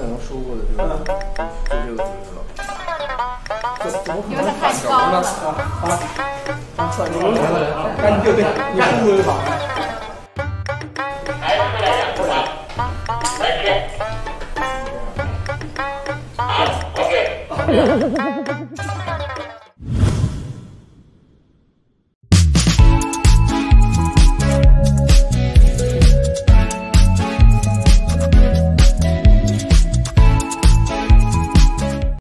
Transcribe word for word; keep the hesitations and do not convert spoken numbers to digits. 才能说过的就是就这个东西了。怎么可能反着呢？啊啊！反着了，赶紧就对，你看就对吧？来，再来两个吧，开始。好 ，OK。